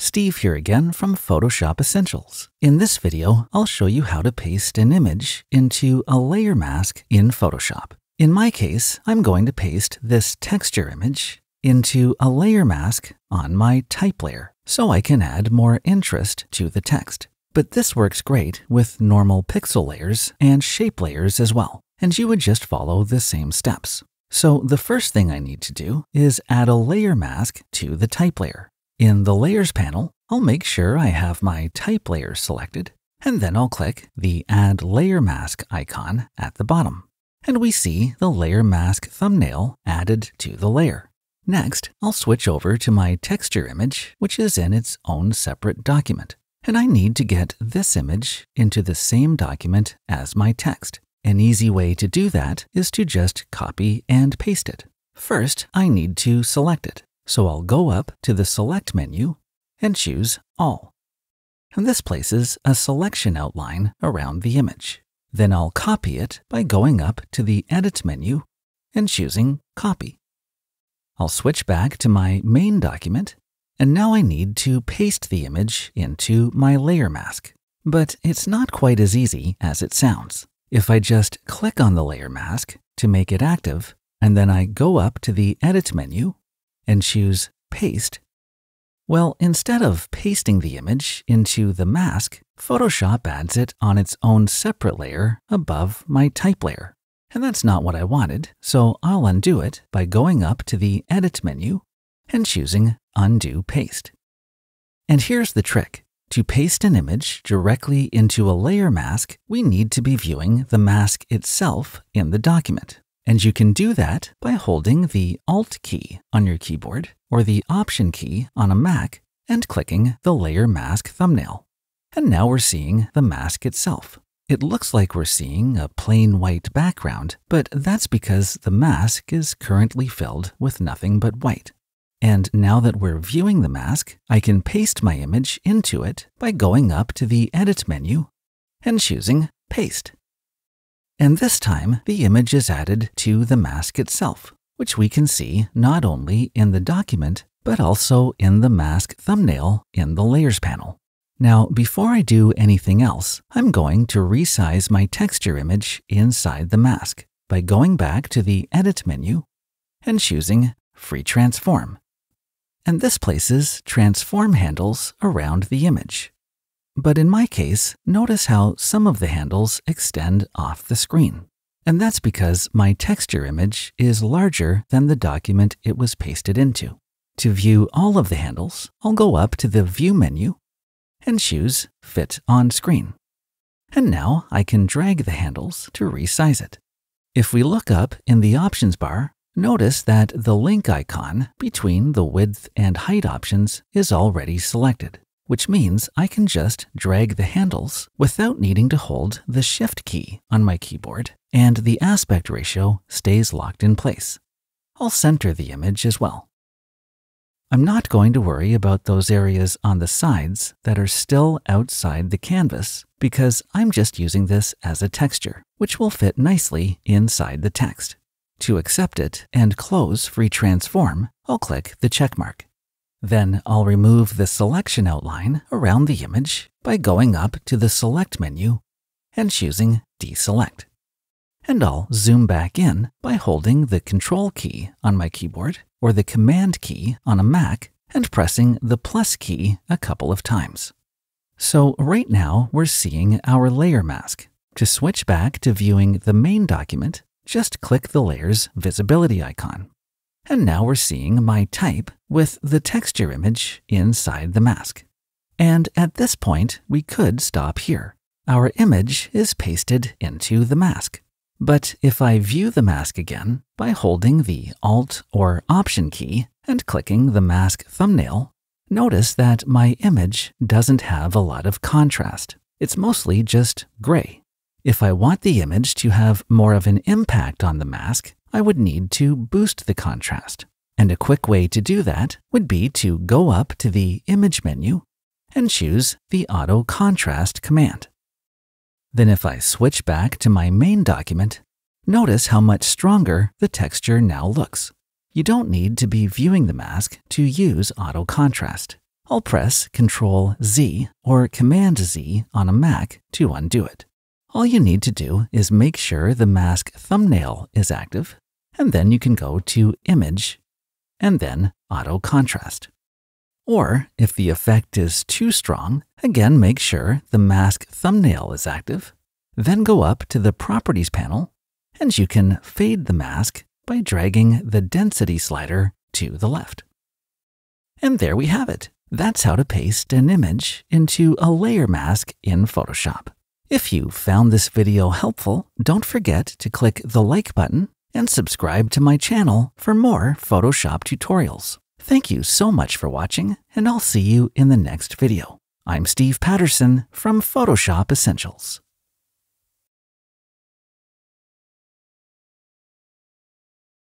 Steve here again from Photoshop Essentials. In this video, I'll show you how to paste an image into a layer mask in Photoshop. In my case, I'm going to paste this texture image into a layer mask on my type layer, so I can add more interest to the text. But this works great with normal pixel layers and shape layers as well, and you would just follow the same steps. So the first thing I need to do is add a layer mask to the type layer. In the Layers panel, I'll make sure I have my type layer selected, and then I'll click the Add Layer Mask icon at the bottom. And we see the layer mask thumbnail added to the layer. Next, I'll switch over to my texture image, which is in its own separate document. And I need to get this image into the same document as my text. An easy way to do that is to just copy and paste it. First, I need to select it. So I'll go up to the Select menu and choose All. And this places a selection outline around the image. Then I'll copy it by going up to the Edit menu and choosing Copy. I'll switch back to my main document, and now I need to paste the image into my layer mask. But it's not quite as easy as it sounds. If I just click on the layer mask to make it active, and then I go up to the Edit menu and choose Paste. Well, instead of pasting the image into the mask, Photoshop adds it on its own separate layer above my type layer. And that's not what I wanted, so I'll undo it by going up to the Edit menu and choosing Undo Paste. And here's the trick. To paste an image directly into a layer mask, we need to be viewing the mask itself in the document. And you can do that by holding the Alt key on your keyboard or the Option key on a Mac and clicking the Layer Mask thumbnail. And now we're seeing the mask itself. It looks like we're seeing a plain white background, but that's because the mask is currently filled with nothing but white. And now that we're viewing the mask, I can paste my image into it by going up to the Edit menu and choosing Paste. And this time, the image is added to the mask itself, which we can see not only in the document, but also in the mask thumbnail in the Layers panel. Now, before I do anything else, I'm going to resize my texture image inside the mask by going back to the Edit menu and choosing Free Transform. And this places transform handles around the image. But in my case, notice how some of the handles extend off the screen. And that's because my texture image is larger than the document it was pasted into. To view all of the handles, I'll go up to the View menu and choose Fit on Screen. And now I can drag the handles to resize it. If we look up in the options bar, notice that the link icon between the width and height options is already selected, which means I can just drag the handles without needing to hold the Shift key on my keyboard, and the aspect ratio stays locked in place. I'll center the image as well. I'm not going to worry about those areas on the sides that are still outside the canvas because I'm just using this as a texture, which will fit nicely inside the text. To accept it and close Free Transform, I'll click the check mark. Then I'll remove the selection outline around the image by going up to the Select menu and choosing Deselect. And I'll zoom back in by holding the Control key on my keyboard or the Command key on a Mac and pressing the plus key a couple of times. So right now we're seeing our layer mask. To switch back to viewing the main document, just click the layer's visibility icon. And now we're seeing my type with the texture image inside the mask. And at this point, we could stop here. Our image is pasted into the mask. But if I view the mask again by holding the Alt or Option key and clicking the mask thumbnail, notice that my image doesn't have a lot of contrast. It's mostly just gray. If I want the image to have more of an impact on the mask, I would need to boost the contrast. And a quick way to do that would be to go up to the Image menu and choose the Auto Contrast command. Then if I switch back to my main document, notice how much stronger the texture now looks. You don't need to be viewing the mask to use Auto Contrast. I'll press Ctrl-Z or Command-Z on a Mac to undo it. All you need to do is make sure the mask thumbnail is active, and then you can go to Image, and then Auto Contrast. Or, if the effect is too strong, again make sure the mask thumbnail is active, then go up to the Properties panel, and you can fade the mask by dragging the density slider to the left. And there we have it. That's how to paste an image into a layer mask in Photoshop. If you found this video helpful, don't forget to click the like button and subscribe to my channel for more Photoshop tutorials. Thank you so much for watching, and I'll see you in the next video. I'm Steve Patterson from Photoshop Essentials.